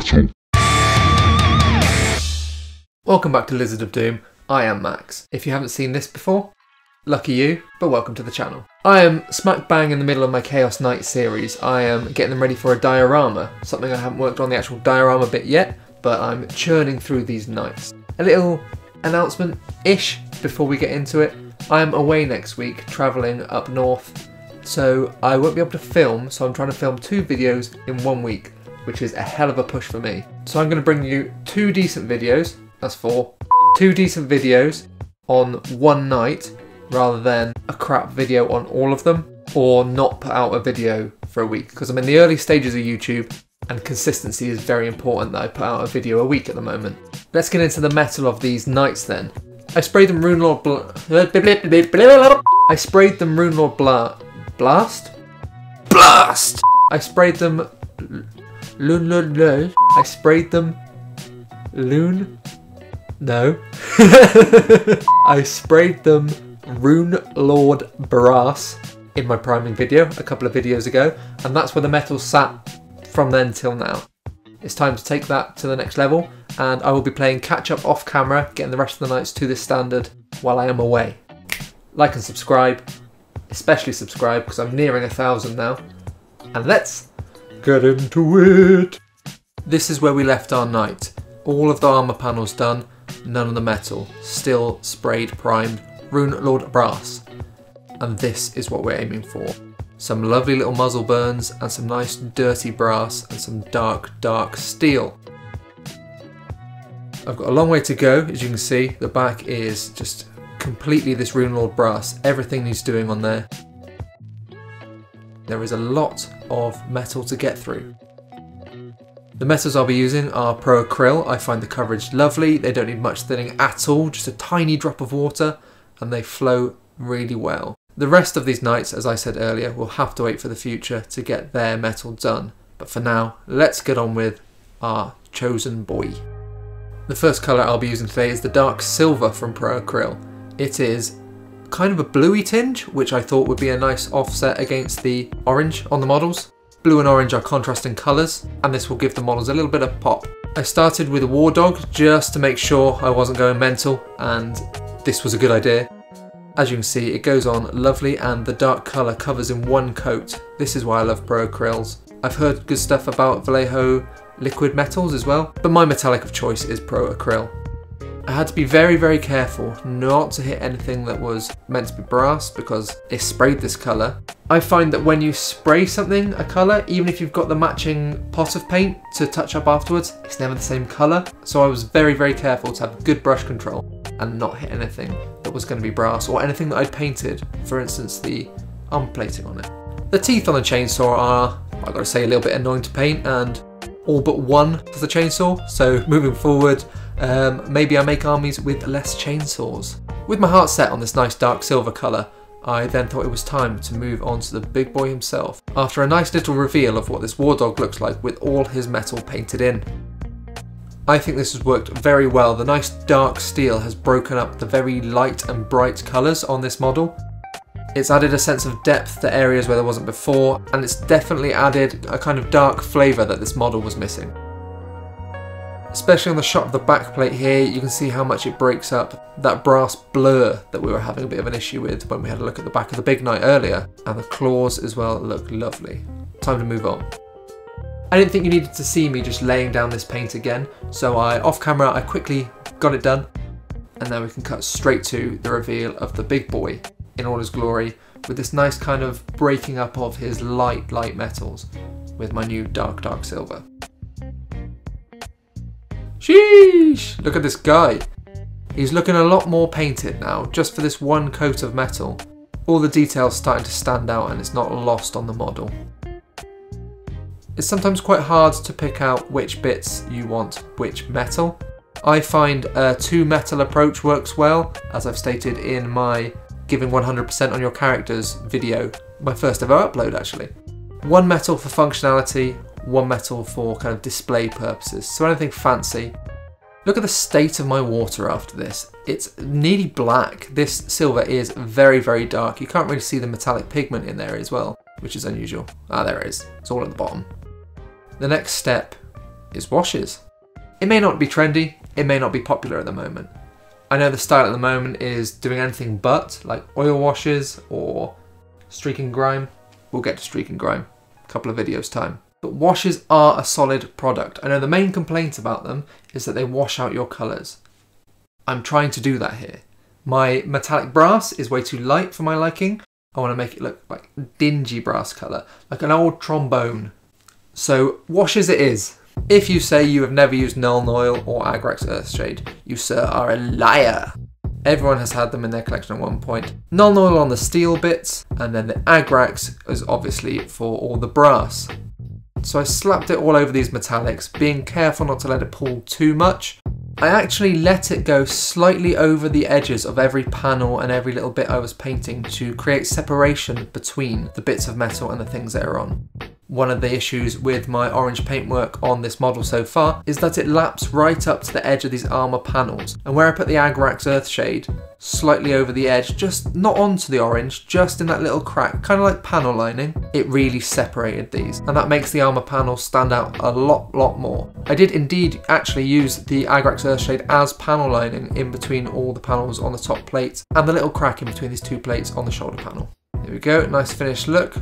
metal. Welcome back to Lizard of Doom, I am Max. If you haven't seen this before, lucky you, but welcome to the channel. I am smack bang in the middle of my Chaos Knight series. I am getting them ready for a diorama, something I haven't worked on the actual diorama bit yet, but I'm churning through these knights. A little announcement-ish before we get into it. I am away next week, travelling up north, so I won't be able to film, so I'm trying to film 2 videos in 1 week, which is a hell of a push for me. So I'm going to bring you 2 decent videos, that's 4, 2 decent videos on 1 night, rather than a crap video on all of them, or not put out a video for a week, because I'm in the early stages of YouTube and consistency is very important that I put out a video a week at the moment. Let's get into the metal of these knights then. I sprayed them Rune Lord Brass in my priming video a couple of videos ago, and that's where the metal sat from then till now. It's time to take that to the next level, and I will be playing catch up off camera, getting the rest of the nights to this standard while I am away. Like and subscribe, especially subscribe, because I'm nearing 1,000 now, and let's get into it. This is where we left our knight. All of the armour panels done, none of the metal, still sprayed, primed, Rune Lord Brass, and this is what we're aiming for. Some lovely little muzzle burns and some nice dirty brass and some dark, dark steel. I've got a long way to go, as you can see. The back is just completely this Rune Lord Brass, everything he's doing on there. There is a lot of metal to get through. The metals I'll be using are Pro Acryl. I find the coverage lovely, they don't need much thinning at all, just a tiny drop of water, and they flow really well. The rest of these knights, as I said earlier, will have to wait for the future to get their metal done. But for now, let's get on with our chosen boy. The first colour I'll be using today is the dark silver from Pro Acryl. It is kind of a bluey tinge, which I thought would be a nice offset against the orange on the models. Blue and orange are contrasting colours, and this will give the models a little bit of pop. I started with a war dog just to make sure I wasn't going mental, and this was a good idea. As you can see, it goes on lovely, and the dark colour covers in 1 coat. This is why I love Pro Acryls. I've heard good stuff about Vallejo liquid metals as well, but my metallic of choice is Pro Acryl. I had to be very, very careful not to hit anything that was meant to be brass, because it sprayed this colour. I find that when you spray something, a colour, even if you've got the matching pot of paint to touch up afterwards, it's never the same colour. So I was very, very careful to have good brush control and not hit anything that was going to be brass or anything that I'd painted, for instance the arm plating on it. The teeth on the chainsaw are, I've got to say, a little bit annoying to paint, and all but one for the chainsaw, so moving forward maybe I make armies with less chainsaws. With my heart set on this nice dark silver colour, I then thought it was time to move on to the big boy himself, after a nice little reveal of what this war dog looks like with all his metal painted in. I think this has worked very well. The nice dark steel has broken up the very light and bright colours on this model. It's added a sense of depth to areas where there wasn't before, and it's definitely added a kind of dark flavour that this model was missing. Especially on the shot of the back plate here, you can see how much it breaks up that brass blur that we were having a bit of an issue with when we had a look at the back of the big knight earlier, and the claws as well look lovely. Time to move on. I didn't think you needed to see me just laying down this paint again, so off camera, I quickly got it done, and now we can cut straight to the reveal of the big boy in all his glory, with this nice kind of breaking up of his light metals with my new dark silver. Sheesh! Look at this guy. He's looking a lot more painted now, just for this 1 coat of metal. All the details starting to stand out, and it's not lost on the model. It's sometimes quite hard to pick out which bits you want which metal. I find a 2 metal approach works well, as I've stated in my giving 100% on your characters video, my first ever upload actually. 1 metal for functionality, 1 metal for kind of display purposes, so anything fancy. Look at the state of my water after this. It's nearly black. This silver is very, very dark. You can't really see the metallic pigment in there as well, which is unusual. Ah, there it is. It's all at the bottom. The next step is washes. It may not be trendy, it may not be popular at the moment. I know the style at the moment is doing anything but, like oil washes or streak and grime. We'll get to streak and grime, a couple of videos time. But washes are a solid product. I know the main complaint about them is that they wash out your colours. I'm trying to do that here. My metallic brass is way too light for my liking. I want to make it look like dingy brass colour, like an old trombone. So washes it is. If you say you have never used Nuln Oil or Agrax Earthshade, you sir are a liar. Everyone has had them in their collection at one point. Nuln Oil on the steel bits, and then the Agrax is obviously for all the brass. So I slapped it all over these metallics, being careful not to let it pull too much. I actually let it go slightly over the edges of every panel and every little bit I was painting to create separation between the bits of metal and the things that are on. One of the issues with my orange paintwork on this model so far is that it laps right up to the edge of these armour panels, and where I put the Agrax Earthshade, slightly over the edge, just not onto the orange, just in that little crack, kind of like panel lining, it really separated these, and that makes the armour panel stand out a lot more. I did indeed actually use the Agrax Earthshade as panel lining in between all the panels on the top plate and the little crack in between these two plates on the shoulder panel. There we go, nice finished look,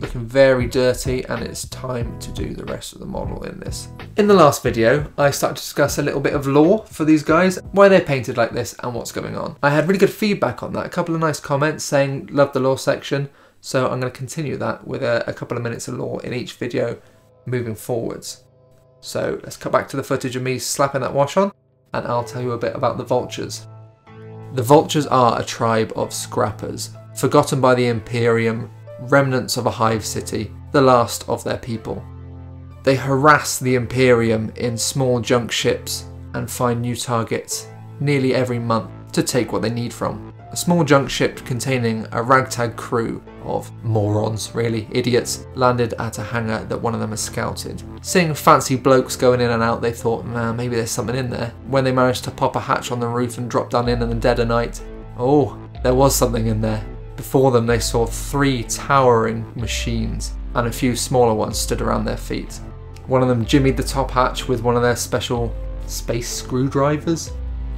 looking very dirty, and it's time to do the rest of the model in this. In the last video, I started to discuss a little bit of lore for these guys, why they're painted like this and what's going on. I had really good feedback on that, a couple of nice comments saying love the lore section, so I'm going to continue that with a couple of minutes of lore in each video moving forwards. So let's cut back to the footage of me slapping that wash on, and I'll tell you a bit about the vultures. The vultures are a tribe of scrappers, forgotten by the Imperium, remnants of a hive city, the last of their people. They harass the Imperium in small junk ships and find new targets nearly every month to take what they need from. A small junk ship containing a ragtag crew of morons, really, idiots, landed at a hangar that one of them has scouted. Seeing fancy blokes going in and out, they thought, nah, maybe there's something in there. When they managed to pop a hatch on the roof and drop down in the dead of night, oh, there was something in there. Before them they saw three towering machines, and a few smaller ones stood around their feet. One of them jimmied the top hatch with one of their special space screwdrivers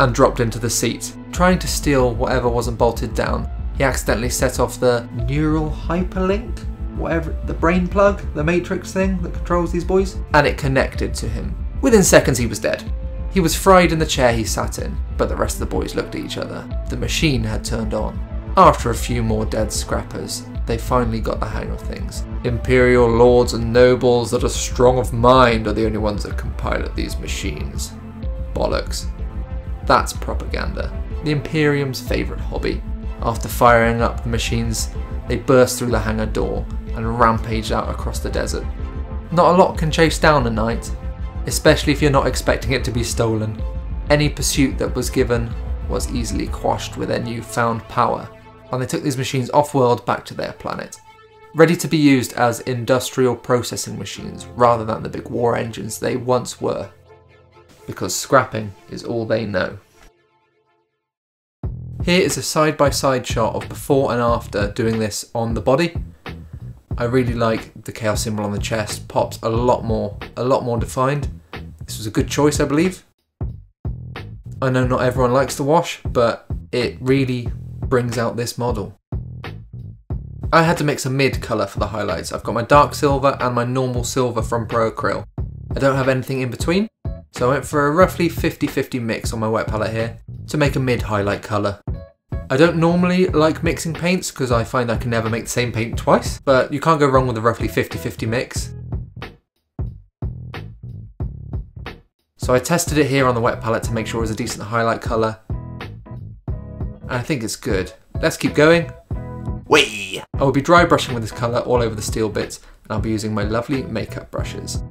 and dropped into the seat, trying to steal whatever wasn't bolted down. He accidentally set off the neural hyperlink, whatever, the brain plug, the matrix thing that controls these boys, and it connected to him. Within seconds he was dead. He was fried in the chair he sat in, but the rest of the boys looked at each other. The machine had turned on. After a few more dead scrappers, they finally got the hang of things. Imperial lords and nobles that are strong of mind are the only ones that can pilot these machines. Bollocks. That's propaganda. The Imperium's favourite hobby. After firing up the machines, they burst through the hangar door and rampaged out across the desert. Not a lot can chase down a knight, especially if you're not expecting it to be stolen. Any pursuit that was given was easily quashed with their newfound power, and they took these machines off-world back to their planet, ready to be used as industrial processing machines rather than the big war engines they once were, because scrapping is all they know. Here is a side-by-side shot of before and after doing this on the body. I really like the chaos symbol on the chest, pops a lot more defined. This was a good choice, I believe. I know not everyone likes the wash, but it really brings out this model. I had to mix a mid colour for the highlights. I've got my dark silver and my normal silver from Pro Acryl. I don't have anything in between, so I went for a roughly 50-50 mix on my wet palette here to make a mid highlight colour. I don't normally like mixing paints because I find I can never make the same paint twice, but you can't go wrong with a roughly 50-50 mix. So I tested it here on the wet palette to make sure it was a decent highlight colour. I think it's good. Let's keep going. Whee! I will be dry brushing with this colour all over the steel bits, and I'll be using my lovely makeup brushes.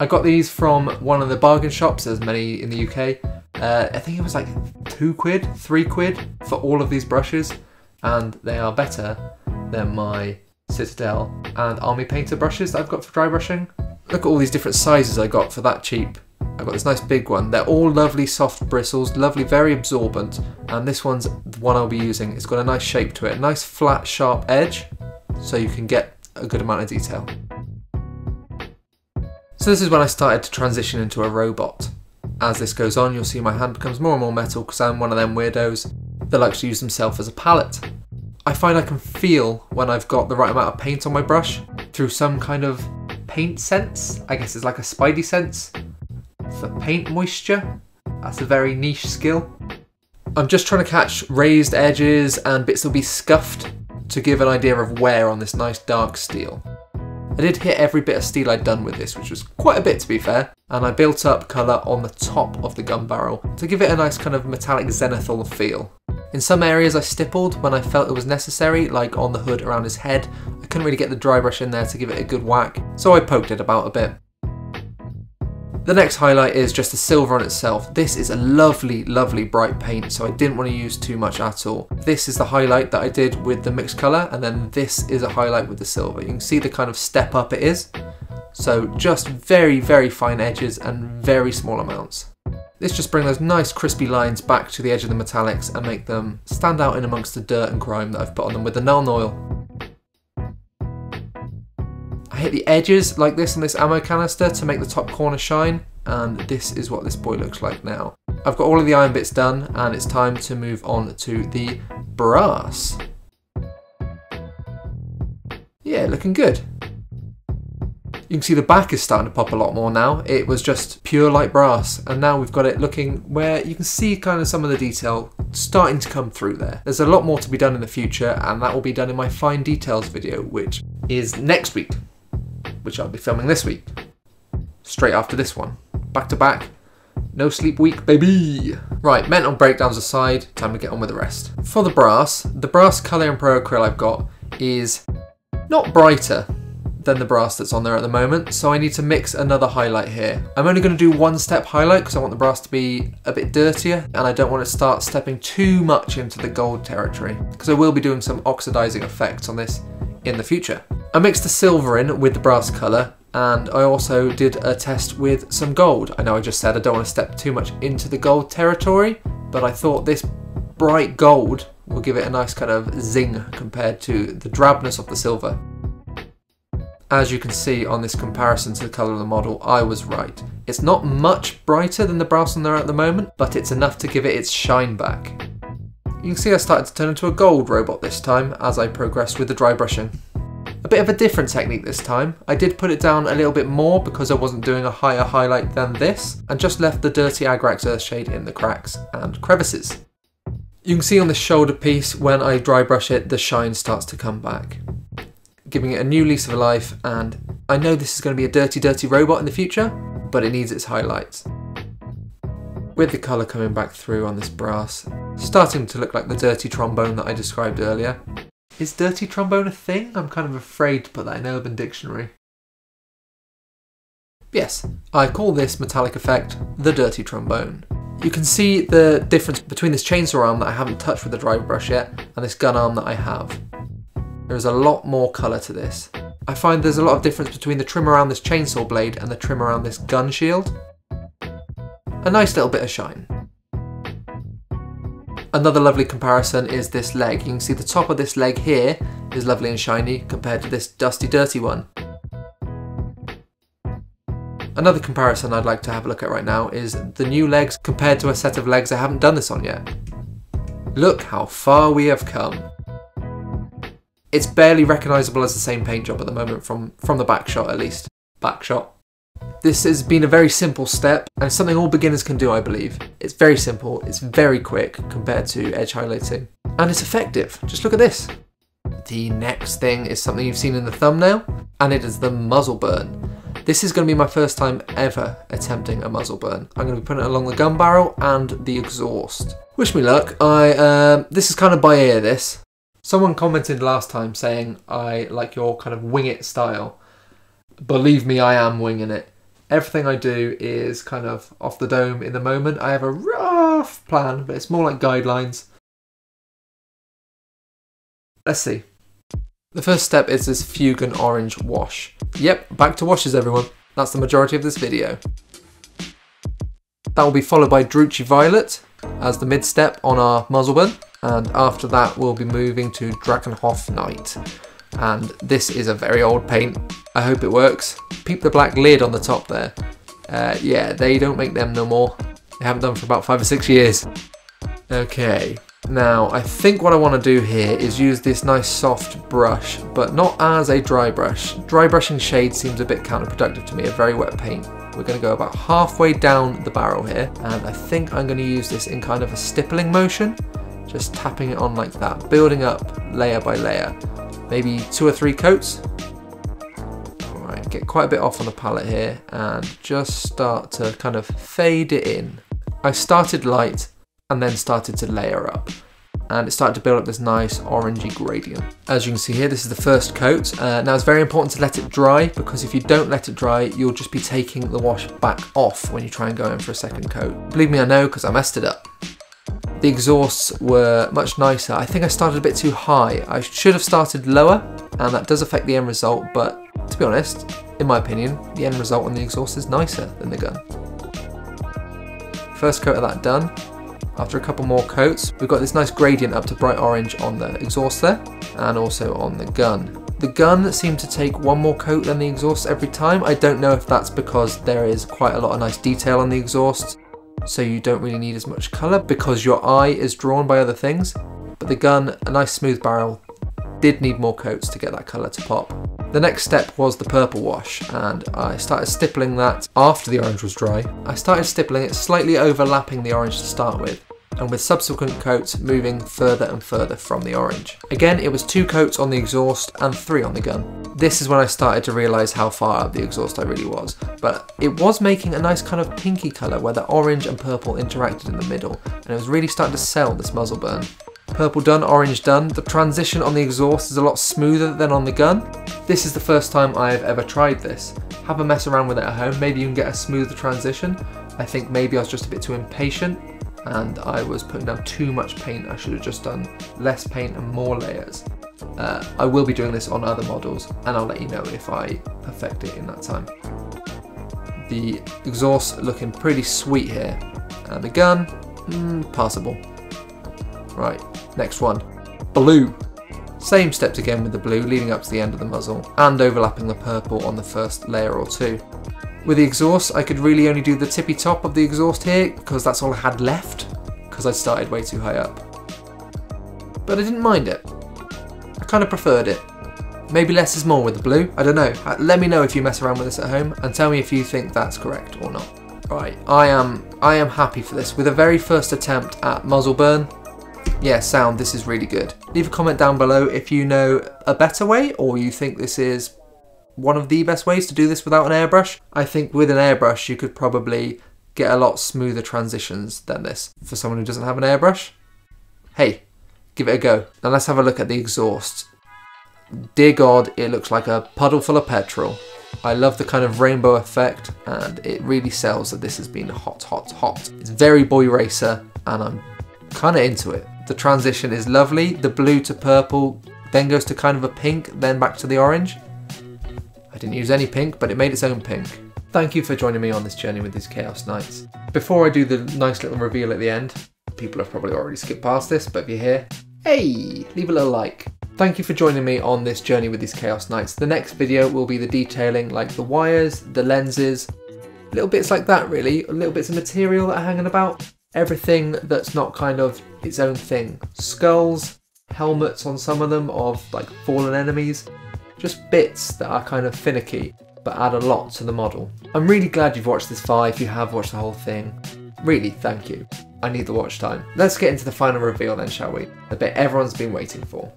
I got these from one of the bargain shops, there's many in the UK. I think it was like £2, £3 for all of these brushes, and they are better than my Citadel and Army Painter brushes that I've got for dry brushing. Look at all these different sizes I got for that cheap. I've got this nice big one. They're all lovely soft bristles, lovely, very absorbent, and this one's the one I'll be using. It's got a nice shape to it, a nice flat sharp edge, so you can get a good amount of detail. So this is when I started to transition into a robot. As this goes on, you'll see my hand becomes more and more metal because I'm one of them weirdos that likes to use themselves as a palette. I find I can feel when I've got the right amount of paint on my brush through some kind of paint sense. I guess it's like a spidey sense for paint moisture. That's a very niche skill. I'm just trying to catch raised edges and bits that will be scuffed to give an idea of wear on this nice dark steel. I did hit every bit of steel I'd done with this, which was quite a bit to be fair, and I built up colour on the top of the gun barrel to give it a nice kind of metallic zenithal feel. In some areas I stippled when I felt it was necessary, like on the hood around his head. I couldn't really get the dry brush in there to give it a good whack, so I poked it about a bit. The next highlight is just the silver on itself. This is a lovely, lovely bright paint, so I didn't want to use too much at all. This is the highlight that I did with the mixed colour, and then this is a highlight with the silver. You can see the kind of step up it is. So just very, very fine edges and very small amounts. This just brings those nice crispy lines back to the edge of the metallics and make them stand out in amongst the dirt and grime that I've put on them with the Nuln Oil. I hit the edges like this on this ammo canister to make the top corner shine, and this is what this boy looks like now. I've got all of the iron bits done and it's time to move on to the brass. Yeah, looking good. You can see the back is starting to pop a lot more now. It was just pure light brass, and now we've got it looking where you can see kind of some of the detail starting to come through there. There's a lot more to be done in the future, and that will be done in my fine details video, which is next week, which I'll be filming this week, straight after this one. Back to back, no sleep week, baby. Right, mental breakdowns aside, time to get on with the rest. For the brass colour in Pro Acryl I've got is not brighter than the brass that's on there at the moment, so I need to mix another highlight here. I'm only gonna do one step highlight because I want the brass to be a bit dirtier and I don't want to start stepping too much into the gold territory because I will be doing some oxidizing effects on this in the future. I mixed the silver in with the brass colour, and I also did a test with some gold. I know I just said I don't want to step too much into the gold territory, but I thought this bright gold will give it a nice kind of zing compared to the drabness of the silver. As you can see on this comparison to the colour of the model, I was right. It's not much brighter than the brass on there at the moment, but it's enough to give it its shine back. You can see I started to turn into a gold robot this time as I progressed with the dry brushing. A bit of a different technique this time. I did put it down a little bit more because I wasn't doing a higher highlight than this, and just left the dirty Agrax Earthshade in the cracks and crevices. You can see on the shoulder piece, when I dry brush it, the shine starts to come back, giving it a new lease of life, and I know this is going to be a dirty, dirty robot in the future, but it needs its highlights. With the colour coming back through on this brass, starting to look like the dirty trombone that I described earlier. Is dirty trombone a thing? I'm kind of afraid to put that in Urban Dictionary. Yes, I call this metallic effect the dirty trombone. You can see the difference between this chainsaw arm that I haven't touched with the dry brush yet and this gun arm that I have. There is a lot more colour to this. I find there's a lot of difference between the trim around this chainsaw blade and the trim around this gun shield. A nice little bit of shine. Another lovely comparison is this leg. You can see the top of this leg here is lovely and shiny compared to this dusty, dirty one. Another comparison I'd like to have a look at right now is the new legs compared to a set of legs I haven't done this on yet. Look how far we have come. It's barely recognisable as the same paint job at the moment from the back shot, at least. Back shot. This has been a very simple step and something all beginners can do, I believe. It's very simple, it's very quick compared to edge highlighting, and it's effective. Just look at this. The next thing is something you've seen in the thumbnail, and it is the muzzle burn. This is going to be my first time ever attempting a muzzle burn. I'm going to be putting it along the gun barrel and the exhaust. Wish me luck. This is kind of by ear, this. Someone commented last time saying, I like your kind of wing it style. Believe me, I am winging it. Everything I do is kind of off the dome in the moment. I have a rough plan, but it's more like guidelines. Let's see. The first step is this Fuegan Orange wash. Yep, back to washes everyone. That's the majority of this video. That will be followed by Druchii Violet as the mid step on our muzzle burn. And after that, we'll be moving to Drakenhof Knight. and this is a very old paint. I hope it works. Peep the black lid on the top there. Yeah, they don't make them no more. They haven't done for about 5 or 6 years. Okay, now I think what I want to do here is use this nice soft brush, but not as a dry brush. Dry brushing shade seems a bit counterproductive to me, a very wet paint. We're going to go about halfway down the barrel here, and I think I'm going to use this in kind of a stippling motion, just tapping it on like that, building up layer by layer, maybe 2 or 3 coats. All right, get quite a bit off on the palette here and just start to kind of fade it in. I started light and then started to layer up, and it started to build up this nice orangey gradient. As you can see here, this is the first coat. Now it's very important to let it dry, because if you don't let it dry, you'll just be taking the wash back off when you try and go in for a second coat. Believe me, I know, because I messed it up. The exhausts were much nicer. I think I started a bit too high. I should have started lower, and that does affect the end result, but to be honest, in my opinion, the end result on the exhaust is nicer than the gun. First coat of that done. After a couple more coats, we've got this nice gradient up to bright orange on the exhaust there, and also on the gun. The gun seemed to take one more coat than the exhaust every time. I don't know if that's because there is quite a lot of nice detail on the exhaust, so you don't really need as much colour because your eye is drawn by other things. But the gun, a nice smooth barrel, did need more coats to get that colour to pop. The next step was the purple wash, and I started stippling that after the orange was dry. I started stippling it slightly overlapping the orange to start with, and with subsequent coats moving further and further from the orange. Again, it was 2 coats on the exhaust and 3 on the gun. This is when I started to realise how far up the exhaust I really was, but it was making a nice kind of pinky colour where the orange and purple interacted in the middle, and it was really starting to sell this muzzle burn. Purple done, orange done. The transition on the exhaust is a lot smoother than on the gun. This is the first time I've ever tried this. Have a mess around with it at home, maybe you can get a smoother transition. I think maybe I was just a bit too impatient and I was putting down too much paint. I should have just done less paint and more layers. I will be doing this on other models and I'll let you know if I perfect it in that time. The exhaust looking pretty sweet here, and the gun, passable. Right, next one, blue. Same steps again with the blue, leading up to the end of the muzzle and overlapping the purple on the first layer or two. With the exhaust, I could really only do the tippy top of the exhaust here because that's all I had left, because I started way too high up. But I didn't mind it. I kind of preferred it. Maybe less is more with the blue, I don't know. Let me know if you mess around with this at home and tell me if you think that's correct or not. Right, I am happy for this. With a very first attempt at muzzle burn, yeah, sound, this is really good. Leave a comment down below if you know a better way, or you think this is one of the best ways to do this without an airbrush. I think with an airbrush you could probably get a lot smoother transitions than this. For someone who doesn't have an airbrush, hey, give it a go. Now let's have a look at the exhaust. Dear God, it looks like a puddle full of petrol. I love the kind of rainbow effect, and it really sells that this has been hot, hot, hot. It's very boy racer, and I'm kind of into it. The transition is lovely. The blue to purple, then goes to kind of a pink, then back to the orange. I didn't use any pink, but it made its own pink. Thank you for joining me on this journey with these Chaos Knights. Before I do the nice little reveal at the end, people have probably already skipped past this, but if you're here, hey, leave a little like. Thank you for joining me on this journey with these Chaos Knights. The next video will be the detailing, like the wires, the lenses, little bits like that really, little bits of material that are hanging about. Everything that's not kind of its own thing. Skulls, helmets on some of them of like fallen enemies, just bits that are kind of finicky but add a lot to the model. I'm really glad you've watched this far. If you have watched the whole thing, really thank you. I need the watch time. Let's get into the final reveal then, shall we? The bit everyone's been waiting for.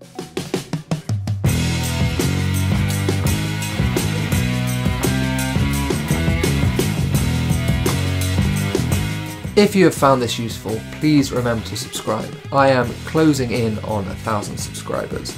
If you have found this useful, please remember to subscribe. I am closing in on 1,000 subscribers,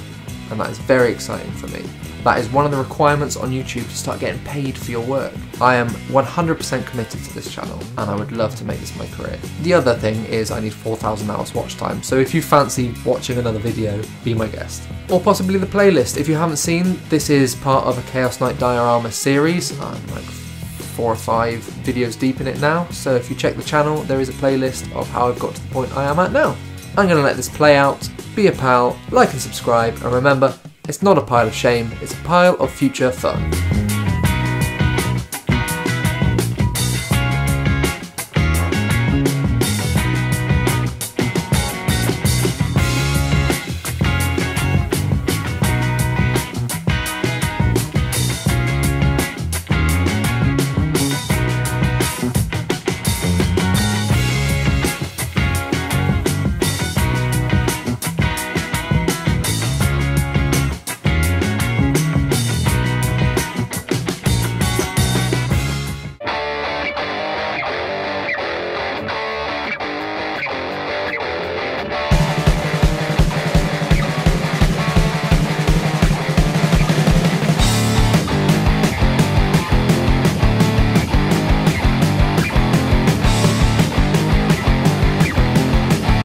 and that is very exciting for me. That is one of the requirements on YouTube to start getting paid for your work. I am 100% committed to this channel, and I would love to make this my career. The other thing is I need 4,000 hours watch time, so if you fancy watching another video, be my guest. Or possibly the playlist. If you haven't seen, this is part of a Chaos Knight Diorama series. I'm like 4 or 5 videos deep in it now, so if you check the channel, there is a playlist of how I've got to the point I am at now. I'm going to let this play out, be a pal, like and subscribe, and remember, It's not a pile of shame, it's a pile of future fun.